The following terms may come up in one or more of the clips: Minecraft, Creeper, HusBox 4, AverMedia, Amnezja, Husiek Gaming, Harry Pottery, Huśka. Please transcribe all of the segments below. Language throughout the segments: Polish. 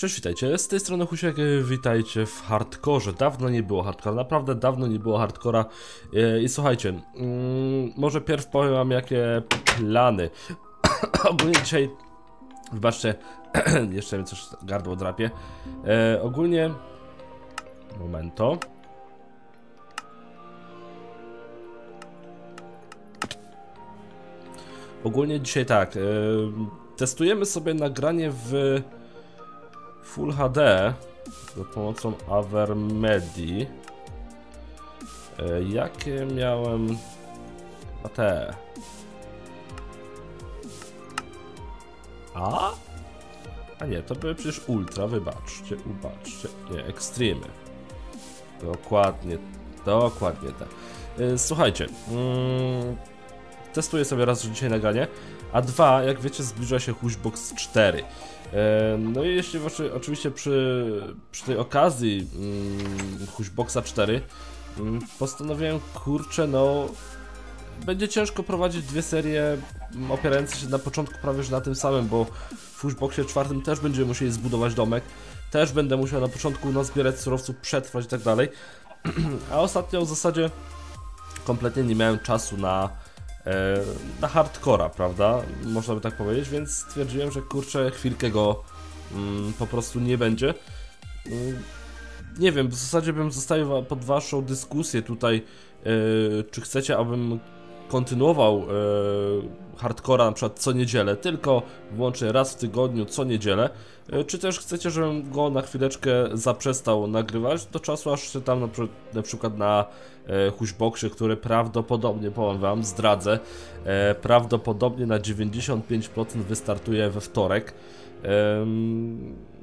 Cześć, witajcie, z tej strony Husiek, witajcie w hardkorze. Dawno nie było hardcora, naprawdę dawno nie było hardcora. I słuchajcie, może pierw powiem wam jakie plany. Ogólnie dzisiaj, wybaczcie, jeszcze mi coś gardło drapie. Ogólnie, momento. Ogólnie dzisiaj tak, testujemy sobie nagranie w Full HD za pomocą AverMedii. Jakie miałem? A te. A nie, to były przecież ultra, wybaczcie, ubaczcie. Nie, extreme. Dokładnie, dokładnie tak. Słuchajcie, testuję sobie raz dzisiaj nagranie. A dwa, jak wiecie, zbliża się HusBox 4. No i jeśli oczywiście przy tej okazji HusBoxa 4 postanowiłem, kurczę, no będzie ciężko prowadzić dwie serie opierające się na początku prawie że na tym samym, bo w HusBoxie 4 też będziemy musieli zbudować domek, też będę musiał na początku nazbierać surowców, przetrwać i tak dalej. A ostatnio w zasadzie kompletnie nie miałem czasu na hardcora, prawda? Można by tak powiedzieć, więc stwierdziłem, że kurczę, chwilkę go po prostu nie będzie. Nie wiem, w zasadzie bym zostawił pod waszą dyskusję tutaj, czy chcecie, abym kontynuował hardcora na przykład co niedzielę, tylko wyłącznie raz w tygodniu, co niedzielę, czy też chcecie, żebym go na chwileczkę zaprzestał nagrywać do czasu, aż się tam na przykład na HusBoxie, który prawdopodobnie, powiem wam, zdradzę, prawdopodobnie na 95% wystartuje we wtorek,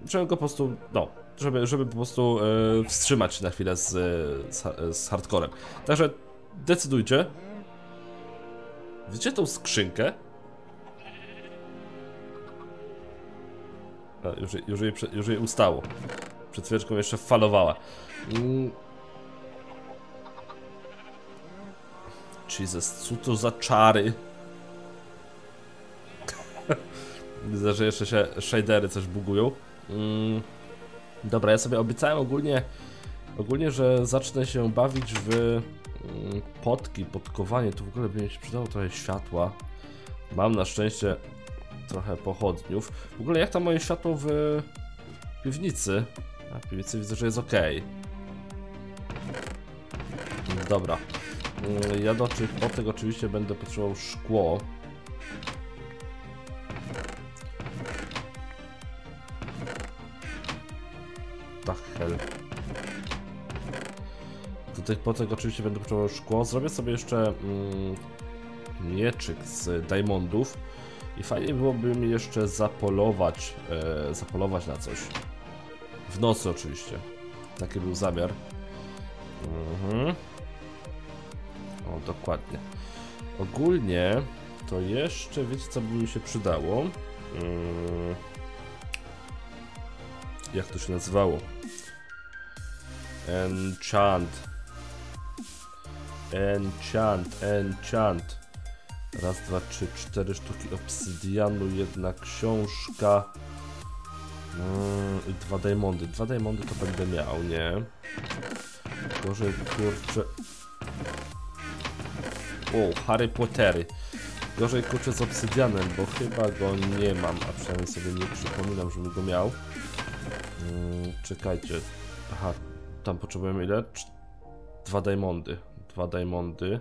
żebym go po prostu, no, żeby po prostu wstrzymać na chwilę z hardcorem. Także decydujcie. Widzicie tą skrzynkę? A, już jej ustało. Przed chwileczką jeszcze falowała. Jesus, co to za czary? Widzę, że jeszcze się shadery coś bugują. Dobra, ja sobie obiecałem ogólnie, że zacznę się bawić w potki, podkowanie. Tu w ogóle by mi się przydało trochę światła. Mam na szczęście trochę pochodniów. W ogóle jak tam moje światło w piwnicy? Na piwnicy widzę, że jest ok. Dobra. Ja do tych potek oczywiście będę potrzebował szkło. Do tych potek oczywiście będę potrzebował szkło. Zrobię sobie jeszcze mieczyk z diamondów. I fajnie byłoby mi jeszcze zapolować, na coś. W nocy oczywiście. Taki był zamiar. O, dokładnie. Ogólnie to jeszcze, wiecie co by mi się przydało? Jak to się nazywało? Enchant. Raz, dwa, trzy, cztery sztuki obsydianu, jedna książka. I dwa diamondy. Dwa diamondy to będę miał, nie? Gorzej, kurczę. O, Harry Pottery. Gorzej, kurczę, z obsydianem, bo chyba go nie mam, a przynajmniej sobie nie przypominam, żebym go miał. Czekajcie. Aha. Tam potrzebujemy ile? Dwa diamondy. Dwa diamondy.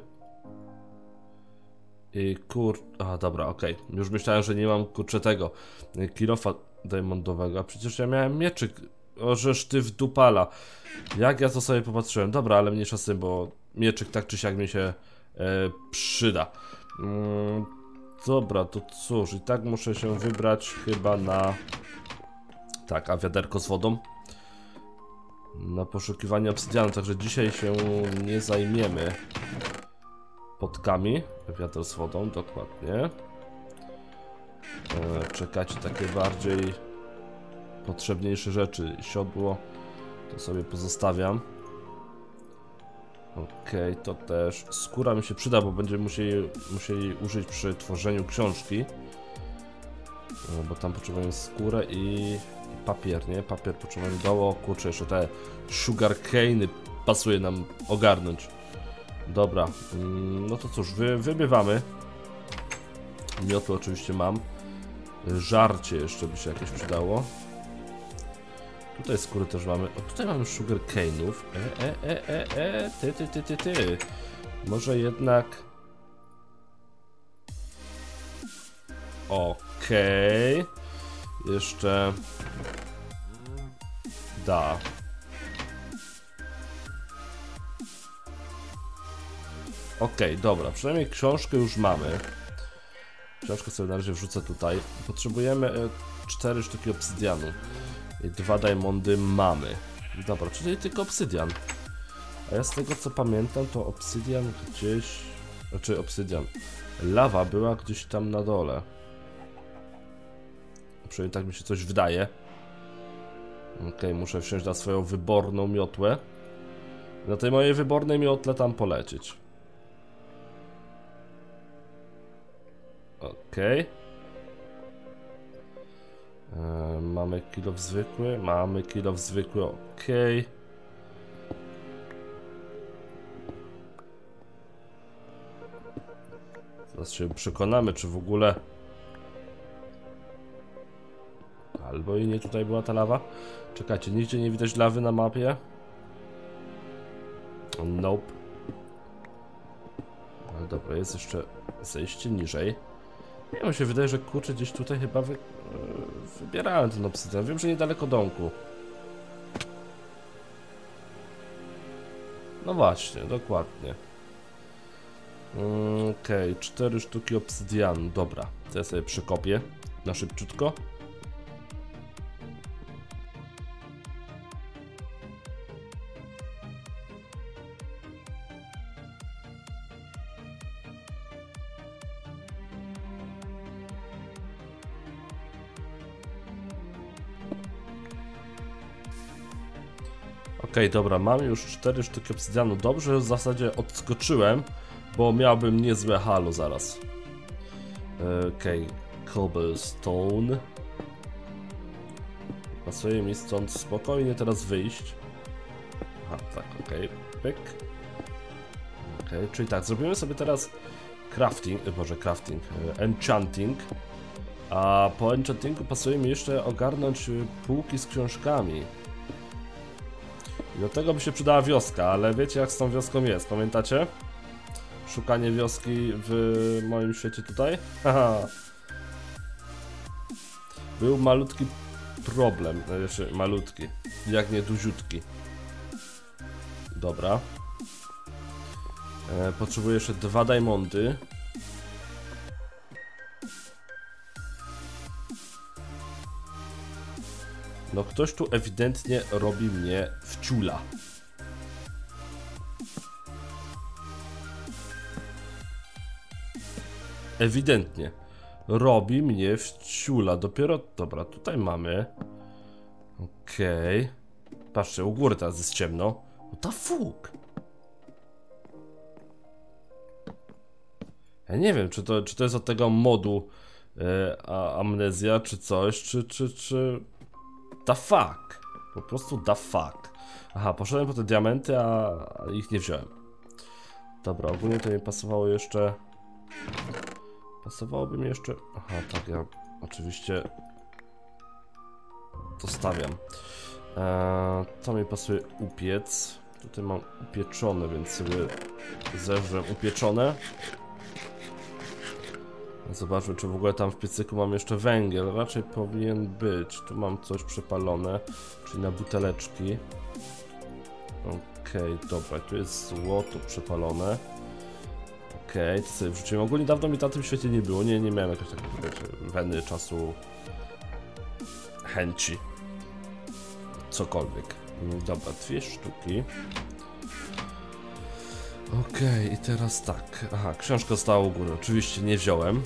I kur... A dobra, okej. Okay. Już myślałem, że nie mam kurczę tego kilofa diamondowego. A przecież ja miałem mieczyk. Ożeż ty w dupala. Jak ja to sobie popatrzyłem. Dobra, ale mniejsza z tym, bo mieczyk tak czy siak mi się przyda. Dobra, to cóż. I tak muszę się wybrać chyba na... Tak, a wiaderko z wodą? Na poszukiwanie obsydianu, także dzisiaj się nie zajmiemy potkami. Wiatr z wodą, dokładnie. Czekajcie, takie bardziej potrzebniejsze rzeczy. Siodło to sobie pozostawiam. Okej, to też. Skóra mi się przyda, bo będziemy musieli użyć przy tworzeniu książki. Bo tam potrzebujemy skórę i papier, nie? Papier potrzebujemy do oku, czy jeszcze te sugarcane'y pasuje nam ogarnąć. Dobra, no to cóż, wybywamy. Miotły oczywiście mam. Żarcie jeszcze by się jakieś przydało. Tutaj skóry też mamy. O, tutaj mamy sugarcane'ów. Ty. Może jednak... Okej. Jeszcze... Da. Okej, dobra. Przynajmniej książkę już mamy. Książkę sobie na razie wrzucę tutaj. Potrzebujemy 4 sztuki obsydianu. I 2 diamenty mamy. Dobra, czyli tylko obsydian. A ja z tego co pamiętam, to obsydian gdzieś... Znaczy obsydian. Lawa była gdzieś tam na dole. Przynajmniej tak mi się coś wydaje. Okej, muszę wsiąść na swoją wyborną miotłę. Na tej mojej wybornej miotle tam polecieć. Okej. Mamy kilof zwykły, okej. Zaraz się przekonamy, czy w ogóle... Albo i nie, tutaj była ta lawa. Czekajcie, nigdzie nie widać lawy na mapie. Nope. Ale dobra, jest jeszcze zejście niżej. Nie wiem, się wydaje, że kurczę, gdzieś tutaj chyba wybierałem ten obsydian. Wiem, że niedaleko domku. No właśnie, dokładnie. Okej, 4 sztuki obsydianu. Dobra, to ja sobie przekopię na szybciutko. Okej, dobra, mam już 4 sztuki obsydianu. Dobrze, że w zasadzie odskoczyłem, bo miałbym niezłe halo zaraz. Okej, cobblestone. Pasuje mi stąd spokojnie teraz wyjść. Aha, tak, okej, pyk. Okej, czyli tak, zrobimy sobie teraz enchanting. A po enchantingu pasuje mi jeszcze ogarnąć półki z książkami. Do tego by się przydała wioska, ale wiecie jak z tą wioską jest, pamiętacie? Szukanie wioski w moim świecie tutaj? Haha. Był malutki problem, znaczy malutki, jak nie duziutki. Dobra. Potrzebuję jeszcze 2 diamenty. No ktoś tu ewidentnie robi mnie w ciula. Ewidentnie. Robi mnie w ciula. Dopiero... Dobra, tutaj mamy. Okej. Patrzcie, u góry teraz jest ciemno. What the fuck? Ja nie wiem, czy to jest od tego modu Amnezja, czy coś, czy... Da fuck. Po prostu da fuck. Aha, poszedłem po te diamenty, a ich nie wziąłem. Dobra, ogólnie to mi pasowało jeszcze... Pasowałoby mi jeszcze... Aha, tak, ja oczywiście... To stawiam. To mi pasuje upiec. Tutaj mam upieczone, więc sobie zewrzę upieczone. Zobaczmy, czy w ogóle tam w piecyku mam jeszcze węgiel. Raczej powinien być. Tu mam coś przepalone, czyli na buteleczki. Okej, dobra, tu jest złoto przepalone. Okej, to sobie wrzuciłem. Ogólnie dawno mi na tym świecie nie było. Nie miałem jakoś takiej weny czasu, chęci. Cokolwiek. Dobra, 2 sztuki. Okej, i teraz tak. Aha, książka stała u góry. Oczywiście nie wziąłem.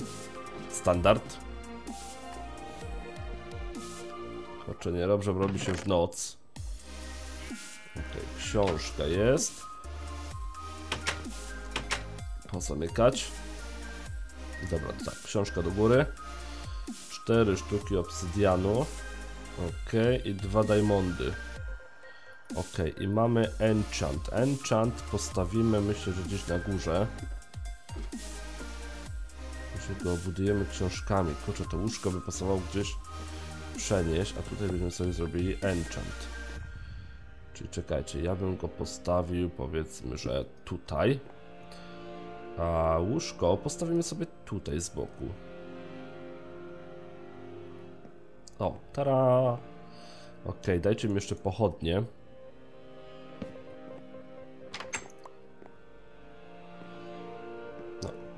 Standard. Kurczę, nie dobrze robi się w noc. Okej, książka jest. Pozamykać. Dobra, tak, książka do góry. 4 sztuki obsydianu. Okej, i 2 diamondy. Okej, i mamy enchant. Enchant postawimy, myślę, że gdzieś na górze. Myślę, go budujemy książkami. Kurczę, to łóżko by pasowało gdzieś przenieść, a tutaj byśmy sobie zrobili enchant. Czyli czekajcie, ja bym go postawił, powiedzmy, że tutaj. A łóżko postawimy sobie tutaj z boku. O, tara! Ok, dajcie mi jeszcze pochodnie.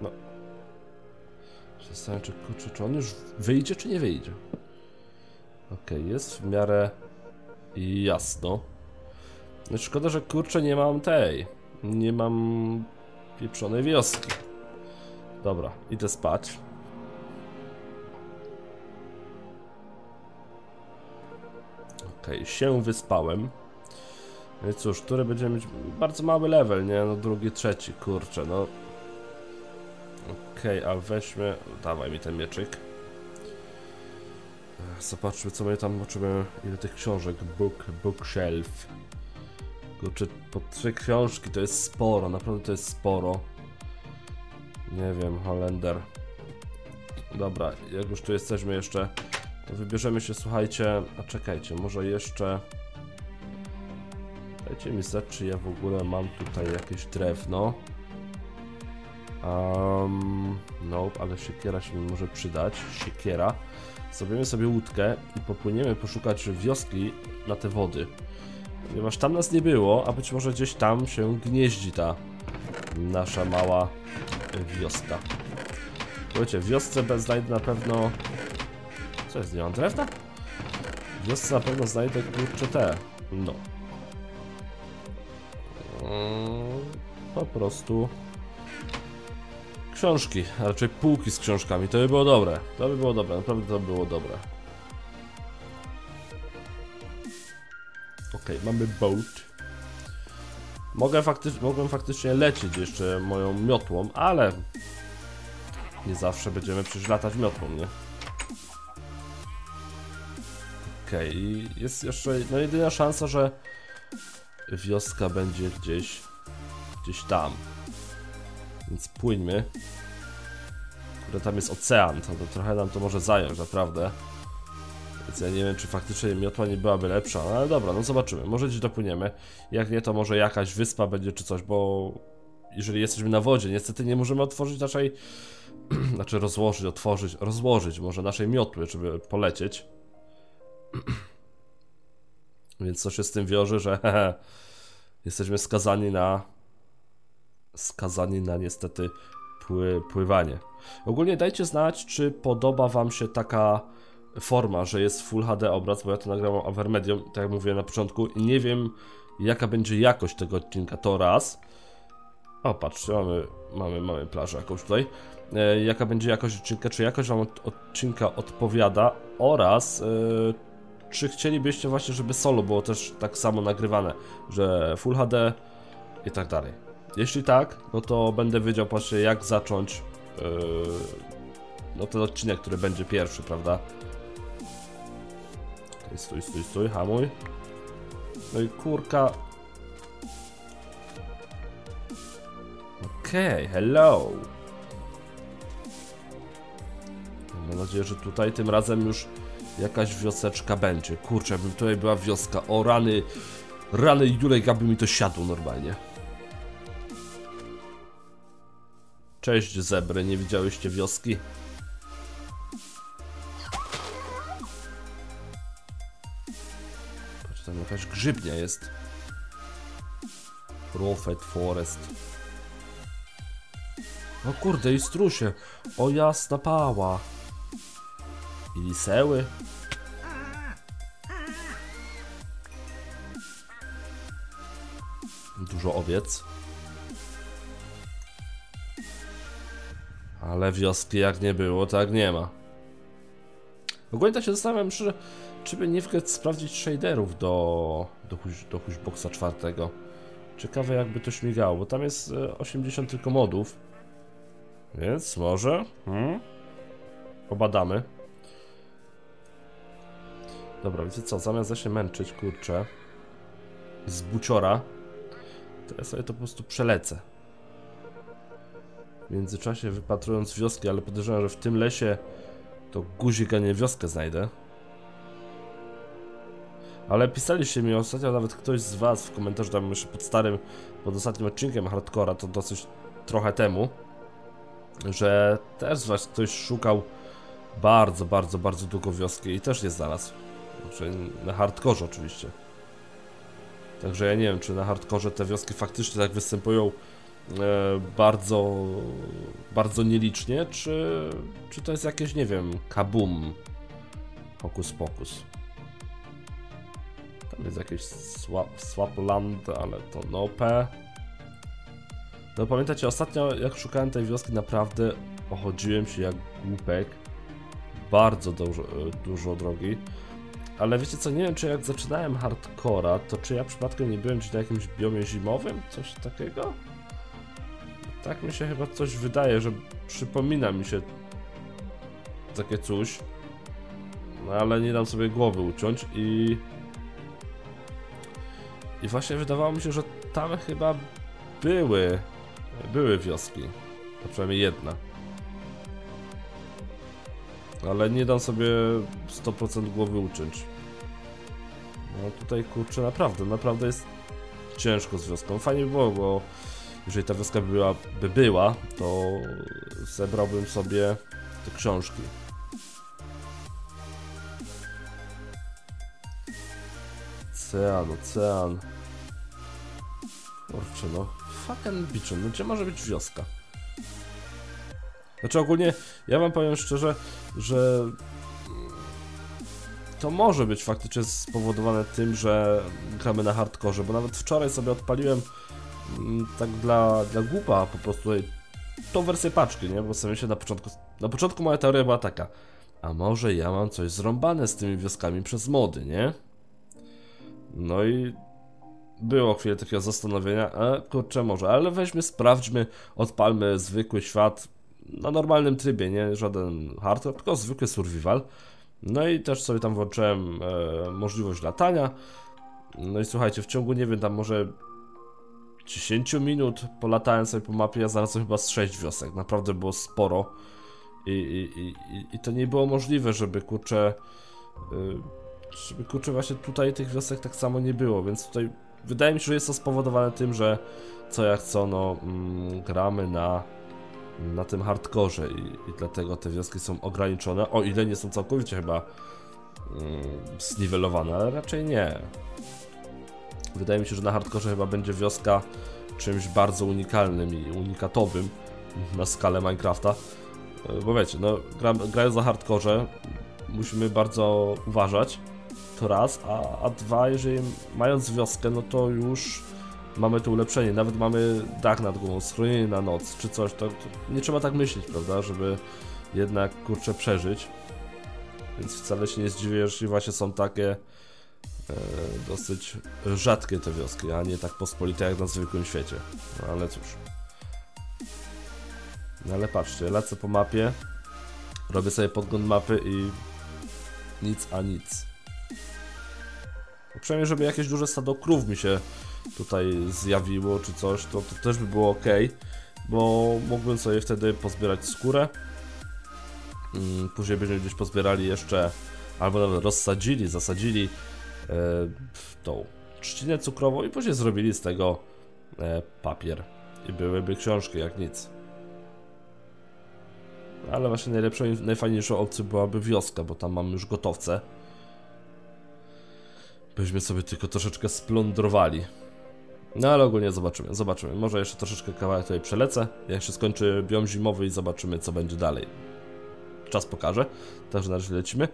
No. Zastanawiam się, czy on już wyjdzie, czy nie wyjdzie. Ok, jest w miarę jasno. No, szkoda, że kurczę nie mam tej. Nie mam pieprzonej wioski. Dobra, idę spać. Okej, się wyspałem. No i cóż, który będzie mieć bardzo mały level, nie? No drugi, trzeci, kurczę, no. Okej, a weźmy... Dawaj mi ten mieczyk. Zobaczmy, co my tam potrzebujemy. Ile tych książek? Bookshelf. Kurczę, po 3 książki to jest sporo, naprawdę to jest sporo. Nie wiem, Holender. Dobra, jak już tu jesteśmy jeszcze... To wybierzemy się, słuchajcie, a czekajcie, może jeszcze... Dajcie mi znać, czy ja w ogóle mam tutaj jakieś drewno. No, ale siekiera się mi może przydać, siekiera. Zrobimy sobie łódkę i popłyniemy poszukać wioski na te wody. Ponieważ tam nas nie było, a być może gdzieś tam się gnieździ ta nasza mała wioska. Słuchajcie, w wiosce znajdę na pewno... Co jest? Nie mam drewna? W wiosce na pewno znajdę kurczę te. No. Po prostu... Książki, a raczej półki z książkami. To by było dobre. To by było dobre, naprawdę to by było dobre. Okej, mamy boat. Mogłem faktycznie lecieć jeszcze moją miotłą, ale... Nie zawsze będziemy przecież latać miotłą, nie? I jest jeszcze, no jedyna szansa, że wioska będzie gdzieś tam. Więc płyńmy. Kurde, tam jest ocean, to trochę nam to może zająć, naprawdę. Więc ja nie wiem, czy faktycznie miotła nie byłaby lepsza, no ale dobra, no zobaczymy, może gdzieś dopłyniemy. Jak nie, to może jakaś wyspa będzie czy coś, bo jeżeli jesteśmy na wodzie, niestety nie możemy otworzyć naszej, znaczy rozłożyć może naszej miotły, żeby polecieć. Więc co się z tym wiąże, że jesteśmy skazani na niestety pływanie. Ogólnie dajcie znać, czy podoba wam się taka forma, że jest Full HD obraz, bo ja to nagrałem AverMedią, tak jak mówiłem na początku. Nie wiem, jaka będzie jakość tego odcinka, to raz. O, patrzcie, mamy plażę jakąś tutaj. Jaka będzie jakość odcinka, czy jakość wam odcinka odpowiada oraz czy chcielibyście właśnie, żeby solo było też tak samo nagrywane, że Full HD i tak dalej. Jeśli tak, no to będę wiedział właśnie jak zacząć no ten odcinek, który będzie pierwszy, prawda? Stój, hamuj. No i kurka. Okej, hello. Mam nadzieję, że tutaj tym razem już jakaś wioseczka będzie. Kurczę, jakby tutaj była wioska. O rany, rany Julek, aby mi to siadło normalnie. Cześć zebry, nie widziałyście wioski? Patrz, tam jakaś grzybnia jest. Prophet Forest. No kurde, i strusie. O jasna pała. I liseły. Dużo owiec. Ale wioski jak nie było, tak nie ma. Ogólnie tak się zastanawiam, czy by nie wgrać sprawdzić shaderów do HusBoxa 4. Ciekawe jakby to śmigało, bo tam jest 80 tylko modów. Więc może... Pobadamy. Dobra, wiecie co, zamiast się męczyć, kurczę, z buciora, to ja sobie to po prostu przelecę. W międzyczasie wypatrując wioski, ale podejrzewam, że w tym lesie to guzik, a nie wioskę znajdę. Ale pisaliście mi ostatnio, nawet ktoś z was w komentarzu, tam jeszcze pod ostatnim odcinkiem hardcora, to dosyć trochę temu, że też z was ktoś szukał bardzo długo wioski i też nie znalazł. Znaczy, na hardkorze oczywiście. Także ja nie wiem, czy na hardkorze te wioski faktycznie tak występują bardzo nielicznie, czy to jest jakieś, nie wiem, kabum, hokus pokus. Tam jest jakieś Swapland, ale to nope. No pamiętacie, ostatnio jak szukałem tej wioski, naprawdę ochodziłem się jak głupek. Bardzo dużo drogi. Ale wiecie co, nie wiem, czy jak zaczynałem hardcora, to czy ja przypadkiem nie byłem gdzieś na jakimś biomie zimowym? Coś takiego? Tak mi się chyba coś wydaje, że przypomina mi się takie coś. No ale nie dam sobie głowy uciąć i właśnie wydawało mi się, że tam chyba były wioski, a przynajmniej jedna. Ale nie dam sobie 100% głowy uciąć. No tutaj kurczę, naprawdę jest ciężko z wioską. Fajnie by było, bo jeżeli ta wioska by była, to zebrałbym sobie te książki. Ocean. Kurczę no, fucking biczyn, no gdzie może być wioska? Znaczy ogólnie, ja wam powiem szczerze, że to może być faktycznie spowodowane tym, że gramy na hardkorze, bo nawet wczoraj sobie odpaliłem tak dla głupa po prostu tą wersję paczki, nie? Bo sobie się na początku moja teoria była taka: a może ja mam coś zrąbane z tymi wioskami przez mody, nie? No i było chwilę takiego zastanowienia, a kurczę może, ale weźmy, sprawdźmy, odpalmy zwykły świat na normalnym trybie, nie? Żaden hardcore, tylko zwykły survival. No i też sobie tam włączyłem możliwość latania. No i słuchajcie, w ciągu, nie wiem, tam może 10 minut polatałem sobie po mapie, ja znalazłem chyba z 6 wiosek, naprawdę było sporo i to nie było możliwe, żeby kurczę właśnie tutaj tych wiosek tak samo nie było, więc tutaj wydaje mi się, że jest to spowodowane tym, że co jak co, no gramy na tym hardkorze i dlatego te wioski są ograniczone, o ile nie są całkowicie chyba zniwelowane, ale raczej nie. Wydaje mi się, że na hardkorze chyba będzie wioska czymś bardzo unikalnym i unikatowym na skalę Minecrafta. Bo wiecie, no grając na hardkorze musimy bardzo uważać, to raz, a dwa, jeżeli mając wioskę, no to już mamy to ulepszenie, nawet mamy dach nad głową, schronienie na noc czy coś, to nie trzeba tak myśleć, prawda, żeby jednak kurczę przeżyć. Więc wcale się nie zdziwię, jeśli właśnie są takie dosyć rzadkie te wioski, a nie tak pospolite jak na zwykłym świecie. No, ale cóż. No ale patrzcie, lecę po mapie, robię sobie podgląd mapy i nic a nic. No, przynajmniej żeby jakieś duże stado krów mi się tutaj zjawiło czy coś, to też by było ok, bo mógłbym sobie wtedy pozbierać skórę. Później będziemy gdzieś pozbierali jeszcze, albo nawet rozsadzili, zasadzili tą trzcinę cukrową i później zrobili z tego papier i byłyby książki jak nic. Ale właśnie najlepszą i najfajniejszą opcją byłaby wioska, bo tam mamy już gotowce, byśmy sobie tylko troszeczkę splądrowali. No ale ogólnie zobaczymy, może jeszcze troszeczkę kawałek tutaj przelecę, jak się skończy biom zimowy i zobaczymy co będzie dalej. Czas pokaże, także na razie lecimy.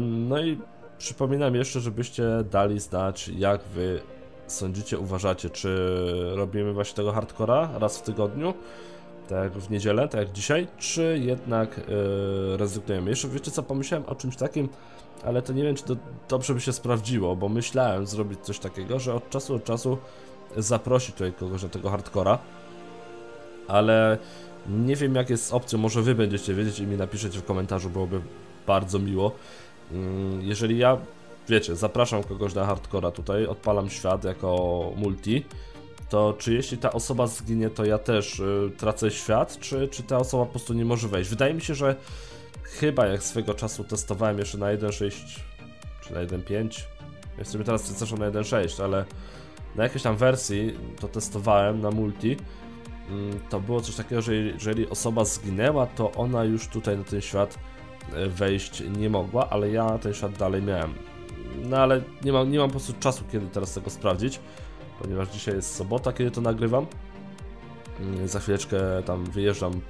No i przypominam jeszcze, żebyście dali znać, jak wy sądzicie, uważacie, czy robimy właśnie tego hardcora raz w tygodniu, tak jak w niedzielę, tak jak dzisiaj, czy jednak rezygnujemy. Jeszcze wiecie co, pomyślałem o czymś takim, ale to nie wiem, czy to dobrze by się sprawdziło, bo myślałem zrobić coś takiego, że od czasu zaprosić tutaj kogoś do tego hardcora, ale nie wiem jak jest z opcją, może wy będziecie wiedzieć i mi napiszecie w komentarzu, byłoby bardzo miło. Jeżeli ja wiecie, zapraszam kogoś na hardcora tutaj, odpalam świat jako multi, to czy jeśli ta osoba zginie, to ja też tracę świat, czy ta osoba po prostu nie może wejść? Wydaje mi się, że chyba jak swego czasu testowałem jeszcze na 1.6 czy na 1.5, ja sobie teraz zresztą na 1.6, ale na jakiejś tam wersji to testowałem na multi, to było coś takiego, że jeżeli osoba zginęła, to ona już tutaj na ten świat wejść nie mogła, ale ja na ten świat dalej miałem. No ale nie mam po prostu czasu, kiedy teraz tego sprawdzić, ponieważ dzisiaj jest sobota, kiedy to nagrywam. Za chwileczkę tam wyjeżdżam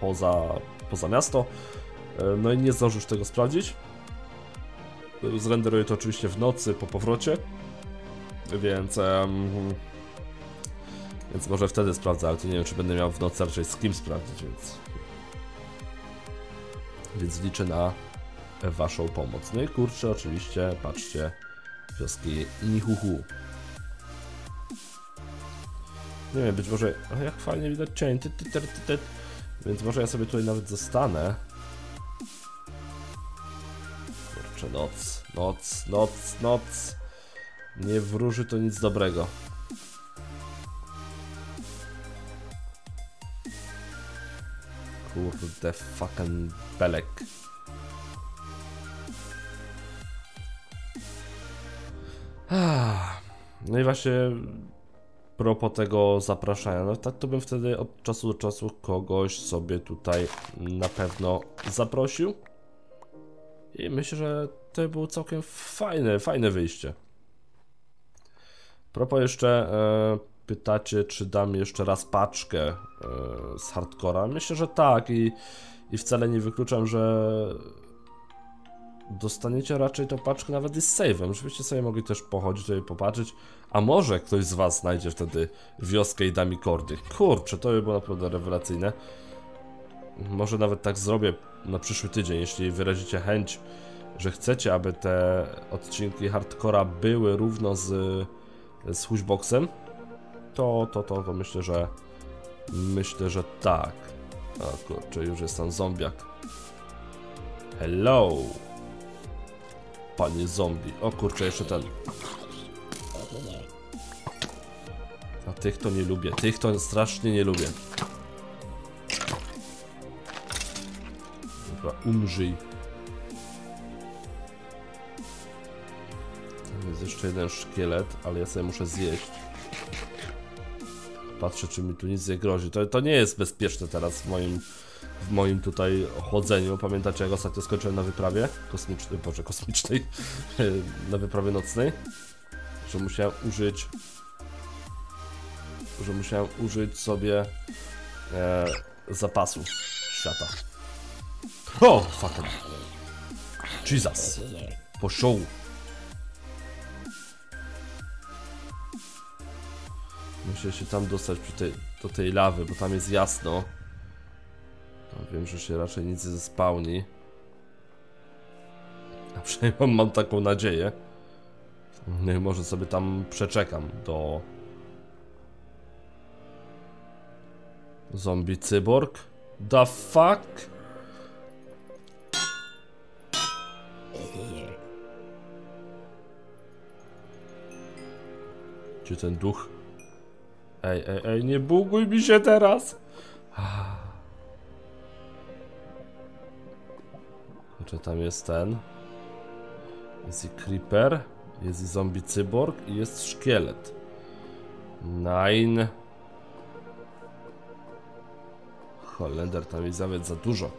poza miasto, no i nie zdążę już tego sprawdzić. Zrenderuję to oczywiście w nocy po powrocie, więc może wtedy sprawdzę, ale to nie wiem, czy będę miał w nocy raczej z kim sprawdzić, więc liczę na waszą pomoc. No i kurczę, oczywiście, patrzcie, wioski Nihuhu. Nie wiem, być może... Ale jak fajnie widać cień, więc może ja sobie tutaj nawet zostanę. Kurczę, noc. Nie wróży to nic dobrego. Kurde, fucking belek. No i właśnie propos tego zapraszania, no tak to bym wtedy od czasu do czasu kogoś sobie tutaj na pewno zaprosił. I myślę, że to było całkiem fajne wyjście. Propos jeszcze pytacie, czy dam jeszcze raz paczkę z hardcora. Myślę, że tak i wcale nie wykluczam, że dostaniecie raczej tą paczkę nawet i z save'em. Żebyście sobie mogli też pochodzić, tutaj popatrzeć. A może ktoś z was znajdzie wtedy wioskę i da mi kordy. Kurczę, to by było naprawdę rewelacyjne. Może nawet tak zrobię na przyszły tydzień, jeśli wyrazicie chęć, że chcecie, aby te odcinki hardcora były równo z Husieboxem, to myślę, że tak. O kurczę, już jest tam zombiak. Hello, panie zombie. O kurczę, jeszcze ten. A tych to nie lubię, tych to strasznie nie lubię. Dobra, umrzyj. Jest jeszcze jeden szkielet, ale ja sobie muszę zjeść. Patrzę, czy mi tu nic nie grozi. To nie jest bezpieczne teraz w moim tutaj chodzeniu. Pamiętacie, jak ostatnio skończyłem na wyprawie kosmicznej, boże, kosmicznej, na wyprawie nocnej, że musiałem użyć sobie zapasu świata. O! Fuck. Jesus! Poszło! Muszę się tam dostać do tej lawy, bo tam jest jasno. Tam wiem, że się raczej nic nie zespałni. A przynajmniej mam taką nadzieję. No i może sobie tam przeczekam do... Zombie cyborg? The fuck? Czy ten duch? Ej, nie buguj mi się teraz! Znaczy, tam jest ten. Jest i creeper, jest i zombie cyborg i jest szkielet. Nein. Holender tam jest nawet za dużo.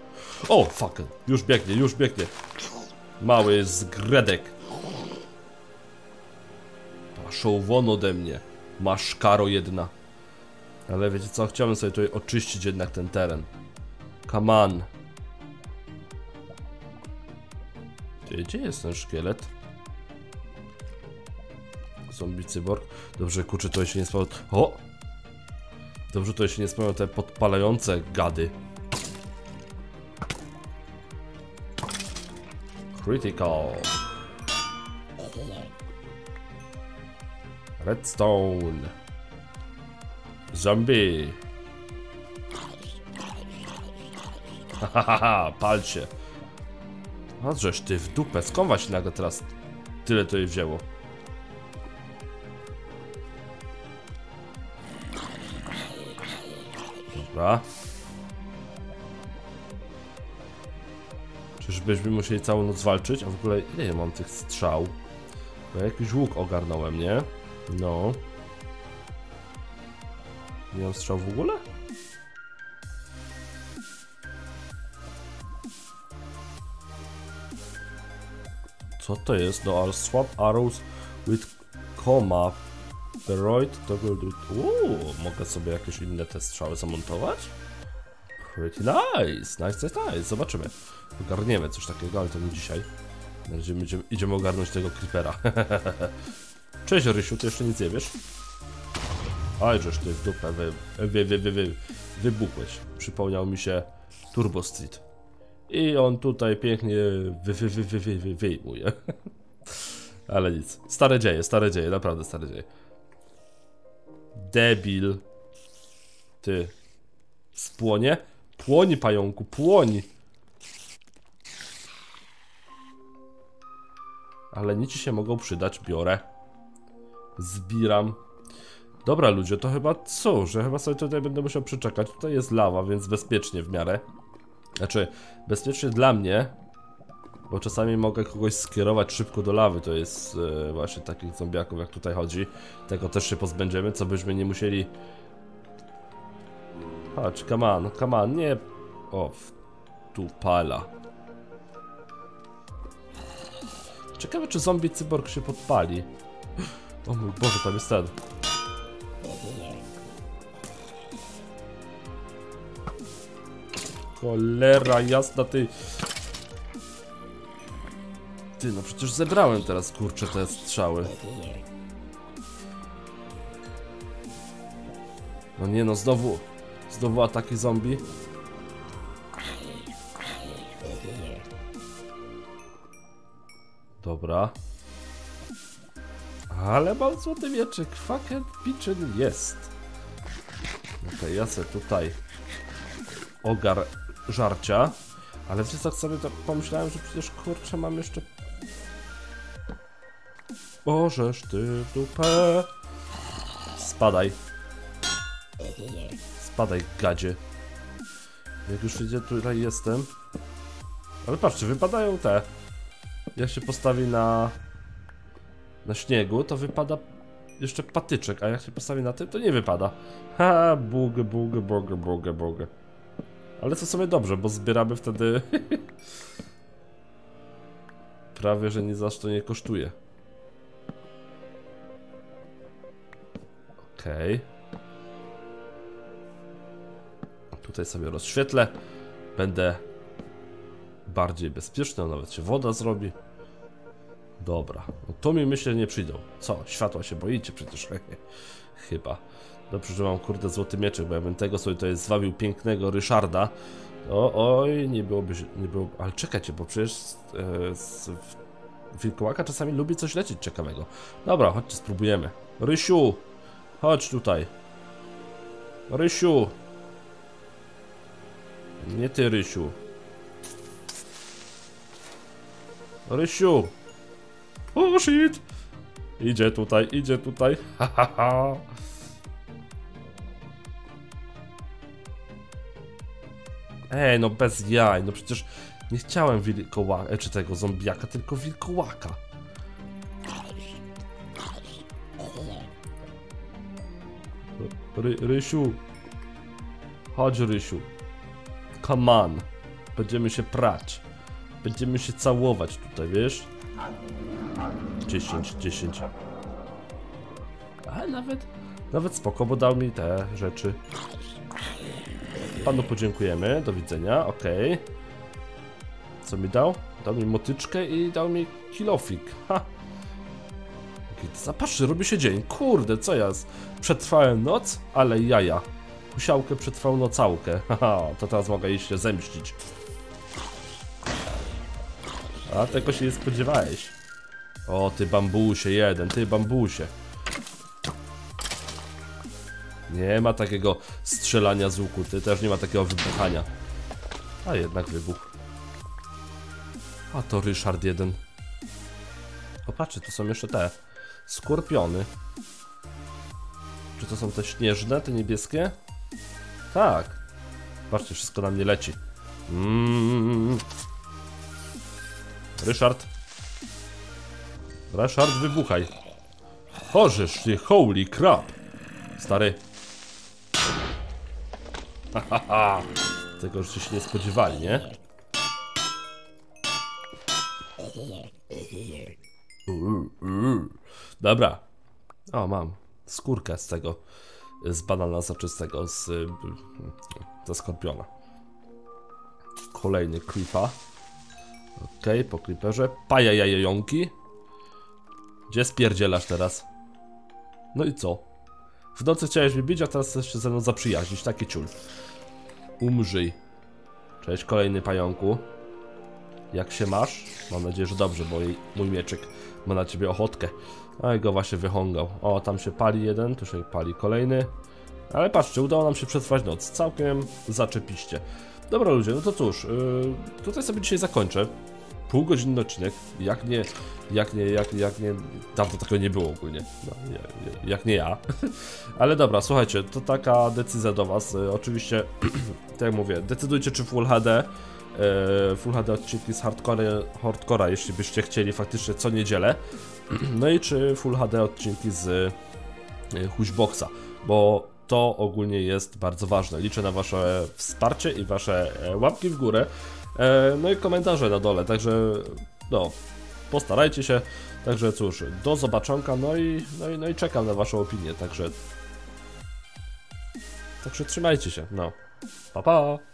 O, fuck! Już biegnie. Mały zgredek. Paszą won ode mnie. Masz karo jedna. Ale wiecie co, chciałbym sobie tutaj oczyścić jednak ten teren. Come on. Gdzie jest ten szkielet? Zombie cyborg. Dobrze, kurczę, to się nie spalą. O! Dobrze, to się nie spalą te podpalające gady. Critical. Redstone. Zombie. Hahaha, pal się. A żeś ty w dupę, skąd właśnie nagle teraz tyle to jej wzięło. Dobra. Czyżbyśmy musieli całą noc walczyć? A w ogóle ile ja mam tych strzał? Bo ja jakiś łuk ogarnąłem, nie? No. Nie mam strzał w ogóle? Co to jest? No, ale swap arrows with comma. Droid toggle do... mogę sobie jakieś inne te strzały zamontować? Pretty nice, nice, nice, nice. Zobaczymy. Ogarniemy coś takiego, ale to nie dzisiaj. Idziemy ogarnąć tego creepera. Cześć Rysiu, ty jeszcze nic nie wiesz? Aj, żeż ty w dupę wybuchłeś. Przypomniał mi się Turbo Street. I on tutaj pięknie wyjmuje. Ale nic. Stare dzieje, naprawdę stare dzieje. Debil. Ty. Spłonie? Płoń, pająku, płoń. Ale nici się mogą przydać, biorę. Zbieram. Dobra ludzie, to chyba co, że chyba sobie tutaj będę musiał przeczekać. Tutaj jest lawa, więc bezpiecznie w miarę. Znaczy, bezpiecznie dla mnie, bo czasami mogę kogoś skierować szybko do lawy. To jest właśnie takich zombiaków jak tutaj chodzi. Tego też się pozbędziemy, co byśmy nie musieli. Patrz, come on, nie. O, tu pala. Ciekawe czy zombie cyborg się podpali. O mój Boże, tam jest ten. Cholera jasna, ty. Ty, no przecież zebrałem teraz, kurczę, te strzały. No nie no, znowu ataki zombie. Dobra. Ale mam złoty mieczyk, fucking pigeon jest. Okej, ja se tutaj ogar żarcia. Ale wiecie co, sobie to pomyślałem, że przecież kurczę mam jeszcze... Bożeż ty dupę. Spadaj. Spadaj, gadzie. Jak już idzie, tutaj jestem. Ale patrzcie, wypadają te. Jak się postawi na śniegu, to wypada jeszcze patyczek, a jak się postawi na tym, to nie wypada. Ha, buge. Ale co sobie dobrze, bo zbieramy wtedy... Prawie, że nic aż to nie kosztuje. Okej. Tutaj sobie rozświetlę. Będę bardziej bezpieczny, nawet się woda zrobi. Dobra, no to mi myślę nie przyjdą. Co? Światła się boicie przecież. Chyba. Dobrze, że mam kurde złoty mieczek, bo ja bym tego sobie tutaj zwabił pięknego Ryszarda. O, oj, nie byłoby... Ale czekajcie, bo przecież wilkołaka czasami lubi coś lecieć ciekawego. Dobra, chodźcie, spróbujemy. Rysiu! Chodź tutaj. Rysiu! Nie ty, Rysiu. Rysiu! Oh shit! Idzie tutaj. Hahaha. Ej, no bez jaj, no przecież nie chciałem wilkołaka, czy tego zombiaka, tylko wilkołaka. Rysiu. Chodź, Rysiu. Come on. Będziemy się prać. Będziemy się całować tutaj, wiesz? 10. Ale nawet spoko, bo dał mi te rzeczy. Panu podziękujemy, do widzenia, okej. Co mi dał? Dał mi motyczkę i dał mi kilofik, ha. Zapatrzcie, robi się dzień, kurde, co jest? Przetrwałem noc, ale jaja. Husiałkę przetrwał nocałkę, haha, to teraz mogę jej się zemścić. A tego się nie spodziewałeś. O, ty bambusie jeden, ty bambusie. Nie ma takiego strzelania z łuku, ty też nie ma takiego wybuchania. A jednak wybuch. A to Ryszard jeden. Popatrzcie, to są jeszcze te skorpiony. Czy to są te śnieżne, te niebieskie? Tak. Patrzcie, wszystko na mnie leci. Ryszard. Ryszard, wybuchaj. Chorzysz ty, holy crap. Stary. Hahaha. Tego żeście się nie spodziewali, nie? Dobra. O, mam skórkę z tego, z banana soczystego, ze skorpiona. Kolejny creepa. Okej, po creeperze. Paja jajojonki. Gdzie spierdzielasz teraz? No i co? W nocy chciałeś mi bić, a teraz chcesz się ze mną zaprzyjaźnić. Taki ciul. Umrzyj. Cześć, kolejny pająku. Jak się masz? Mam nadzieję, że dobrze, bo mój mieczyk ma na ciebie ochotkę. A go właśnie wychągał. O, tam się pali jeden, tu się pali kolejny. Ale patrzcie, udało nam się przetrwać noc. Całkiem zaczepiście. Dobra ludzie, no to cóż, tutaj sobie dzisiaj zakończę. Półgodzinny odcinek. Jak nie, dawno takiego nie było ogólnie. No, jak nie ja. Ale dobra, słuchajcie, to taka decyzja do was. Oczywiście, tak jak mówię, decydujcie czy Full HD. Full HD odcinki z hardcora, jeśli byście chcieli faktycznie co niedzielę. No i czy Full HD odcinki z HusBoxa, bo to ogólnie jest bardzo ważne. Liczę na wasze wsparcie i wasze łapki w górę, no i komentarze na dole, także no, postarajcie się. Także cóż, do zobaczonka, no i czekam na waszą opinię, także trzymajcie się, no, pa pa!